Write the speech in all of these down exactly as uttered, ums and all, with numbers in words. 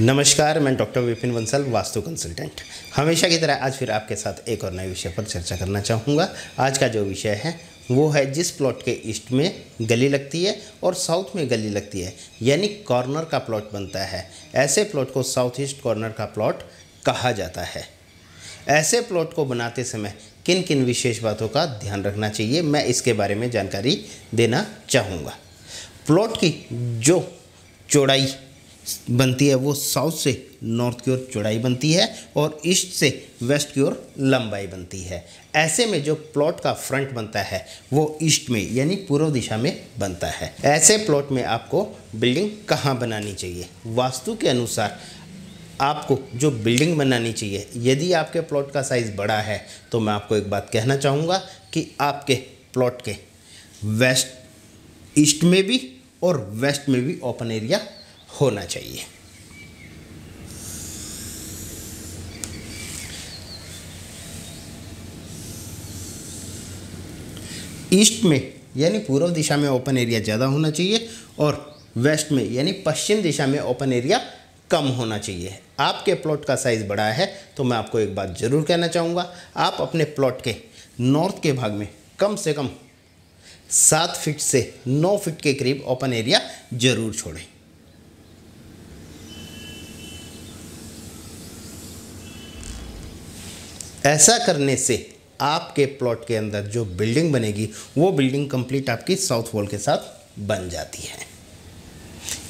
नमस्कार, मैं doctor Vipin Bansal, vastu consultant. हमेशा की तरह आज फिर आपके साथ एक और नए विषय पर चर्चा करना चाहूँगा। आज का जो विषय है वो है जिस प्लॉट के ईस्ट में गली लगती है और साउथ में गली लगती है, यानी कॉर्नर का प्लॉट बनता है, ऐसे प्लॉट को साउथ ईस्ट कॉर्नर का प्लॉट कहा जाता है। ऐसे प्लॉट को बनाते समय किन किन विशेष बातों का ध्यान रखना चाहिए, मैं इसके बारे में जानकारी देना चाहूँगा। प्लॉट की जो चौड़ाई बनती है वो साउथ से नॉर्थ की ओर चौड़ाई बनती है और ईस्ट से वेस्ट की ओर लंबाई बनती है। ऐसे में जो प्लॉट का फ्रंट बनता है वो ईस्ट में यानी पूर्व दिशा में बनता है। ऐसे प्लॉट में आपको बिल्डिंग कहाँ बनानी चाहिए, वास्तु के अनुसार आपको जो बिल्डिंग बनानी चाहिए। यदि आपके प्लॉट का साइज़ बड़ा है तो मैं आपको एक बात कहना चाहूँगा कि आपके प्लॉट के वेस्ट ईस्ट में भी और वेस्ट में भी ओपन एरिया होना चाहिए। ईस्ट में यानी पूर्व दिशा में ओपन एरिया ज़्यादा होना चाहिए और वेस्ट में यानी पश्चिम दिशा में ओपन एरिया कम होना चाहिए। आपके प्लॉट का साइज़ बड़ा है तो मैं आपको एक बात ज़रूर कहना चाहूँगा, आप अपने प्लॉट के नॉर्थ के भाग में कम से कम सात फीट से नौ फीट के करीब ओपन एरिया ज़रूर छोड़ें। ऐसा करने से आपके प्लॉट के अंदर जो बिल्डिंग बनेगी वो बिल्डिंग कंप्लीट आपकी साउथ वॉल के साथ बन जाती है।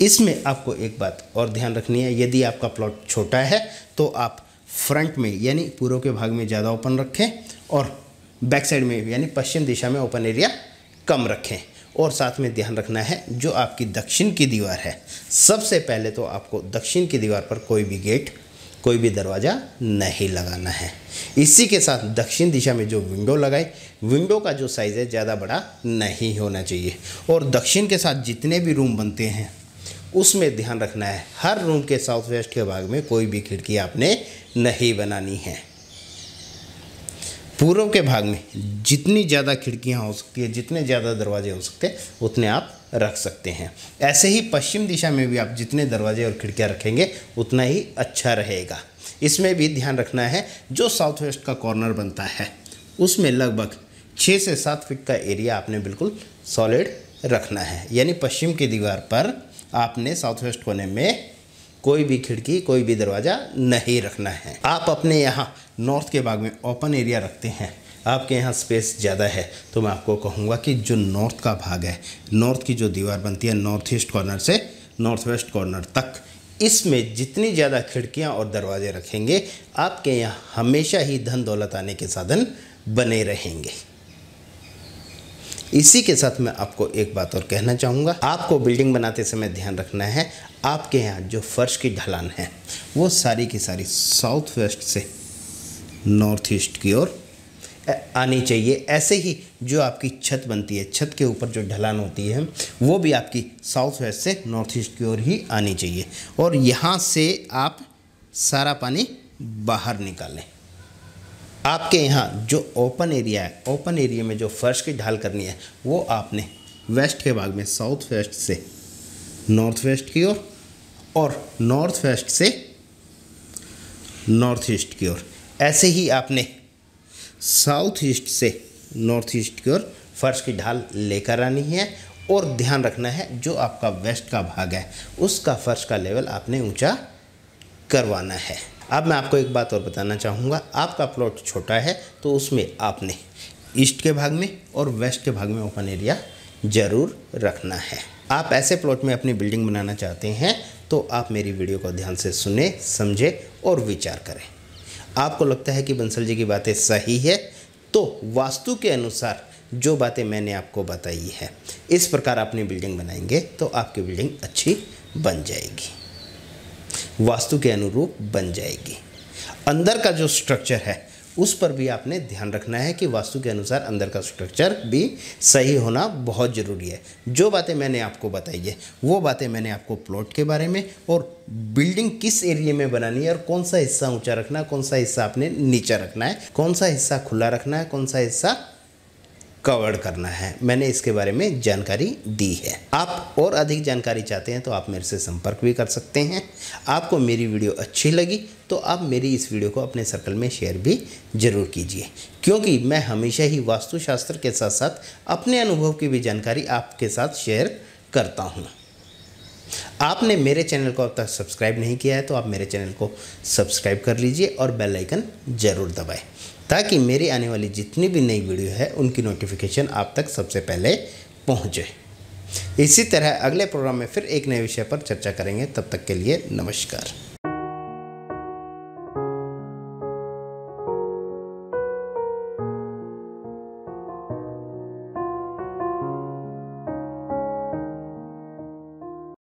इसमें आपको एक बात और ध्यान रखनी है, यदि आपका प्लॉट छोटा है तो आप फ्रंट में यानी पूर्व के भाग में ज़्यादा ओपन रखें और बैक साइड में यानी पश्चिम दिशा में ओपन एरिया कम रखें। और साथ में ध्यान रखना है जो आपकी दक्षिण की दीवार है, सबसे पहले तो आपको दक्षिण की दीवार पर कोई भी गेट, कोई भी दरवाज़ा नहीं लगाना है। इसी के साथ दक्षिण दिशा में जो विंडो लगाए, विंडो का जो साइज़ है ज़्यादा बड़ा नहीं होना चाहिए। और दक्षिण के साथ जितने भी रूम बनते हैं उसमें ध्यान रखना है हर रूम के साउथ वेस्ट के भाग में कोई भी खिड़की आपने नहीं बनानी है। पूर्व के भाग में जितनी ज़्यादा खिड़कियाँ हो सकती है, जितने ज़्यादा दरवाजे हो सकते हैं उतने आप रख सकते हैं। ऐसे ही पश्चिम दिशा में भी आप जितने दरवाजे और खिड़कियाँ रखेंगे उतना ही अच्छा रहेगा। इसमें भी ध्यान रखना है जो साउथ वेस्ट का कॉर्नर बनता है उसमें लगभग छः से सात फीट का एरिया आपने बिल्कुल सॉलिड रखना है, यानी पश्चिम की दीवार पर आपने साउथ वेस्ट कोने में कोई भी खिड़की, कोई भी दरवाज़ा नहीं रखना है। आप अपने यहाँ नॉर्थ के भाग में ओपन एरिया रखते हैं, आपके यहाँ स्पेस ज़्यादा है, तो मैं आपको कहूँगा कि जो नॉर्थ का भाग है, नॉर्थ की जो दीवार बनती है नॉर्थ ईस्ट कॉर्नर से नॉर्थ वेस्ट कॉर्नर तक, इसमें जितनी ज़्यादा खिड़कियाँ और दरवाजे रखेंगे आपके यहाँ हमेशा ही धन दौलत आने के साधन बने रहेंगे। इसी के साथ मैं आपको एक बात और कहना चाहूँगा, आपको बिल्डिंग बनाते समय ध्यान रखना है आपके यहाँ जो फर्श की ढलान है वो सारी की सारी साउथ वेस्ट से नॉर्थ ईस्ट की ओर आनी चाहिए। ऐसे ही जो आपकी छत बनती है, छत के ऊपर जो ढलान होती है वो भी आपकी साउथ वेस्ट से नॉर्थ ईस्ट की ओर ही आनी चाहिए और यहाँ से आप सारा पानी बाहर निकालें। आपके यहाँ जो ओपन एरिया है, ओपन एरिया में जो फर्श की ढाल करनी है वो आपने वेस्ट के भाग में साउथ वेस्ट से नॉर्थ वेस्ट की ओर और नॉर्थ वेस्ट से नॉर्थ ईस्ट की ओर, ऐसे ही आपने साउथ ईस्ट से नॉर्थ ईस्ट की ओर फर्श की ढाल लेकर आनी है। और ध्यान रखना है जो आपका वेस्ट का भाग है उसका फर्श का लेवल आपने ऊंचा करवाना है। अब मैं आपको एक बात और बताना चाहूँगा, आपका प्लॉट छोटा है तो उसमें आपने ईस्ट के भाग में और वेस्ट के भाग में ओपन एरिया ज़रूर रखना है। आप ऐसे प्लॉट में अपनी बिल्डिंग बनाना चाहते हैं तो आप मेरी वीडियो को ध्यान से सुने, समझें और विचार करें। आपको लगता है कि बंसल जी की बातें सही है तो वास्तु के अनुसार जो बातें मैंने आपको बताई है इस प्रकार अपनी बिल्डिंग बनाएंगे तो आपकी बिल्डिंग अच्छी बन जाएगी, वास्तु के अनुरूप बन जाएगी। अंदर का जो स्ट्रक्चर है उस पर भी आपने ध्यान रखना है कि वास्तु के अनुसार अंदर का स्ट्रक्चर भी सही होना बहुत ज़रूरी है। जो बातें मैंने आपको बताई है वो बातें मैंने आपको प्लॉट के बारे में और बिल्डिंग किस एरिया में बनानी है और कौन सा हिस्सा ऊंचा रखना है, कौन सा हिस्सा आपने नीचा रखना है, कौन सा हिस्सा खुला रखना है, कौन सा हिस्सा कवर करना है। मैंने इसके बारे में जानकारी दी है। आप और अधिक जानकारी चाहते हैं तो आप मेरे से संपर्क भी कर सकते हैं। आपको मेरी वीडियो अच्छी लगी तो आप मेरी इस वीडियो को अपने सर्कल में शेयर भी ज़रूर कीजिए, क्योंकि मैं हमेशा ही वास्तुशास्त्र के साथ साथ अपने अनुभव की भी जानकारी आपके साथ शेयर करता हूँ। आपने मेरे चैनल को अब तक सब्सक्राइब नहीं किया है तो आप मेरे चैनल को सब्सक्राइब कर लीजिए और बेल आइकन ज़रूर दबाएं, ताकि मेरी आने वाली जितनी भी नई वीडियो है उनकी नोटिफिकेशन आप तक सबसे पहले पहुंचे। इसी तरह अगले प्रोग्राम में फिर एक नए विषय पर चर्चा करेंगे। तब तक के लिए नमस्कार।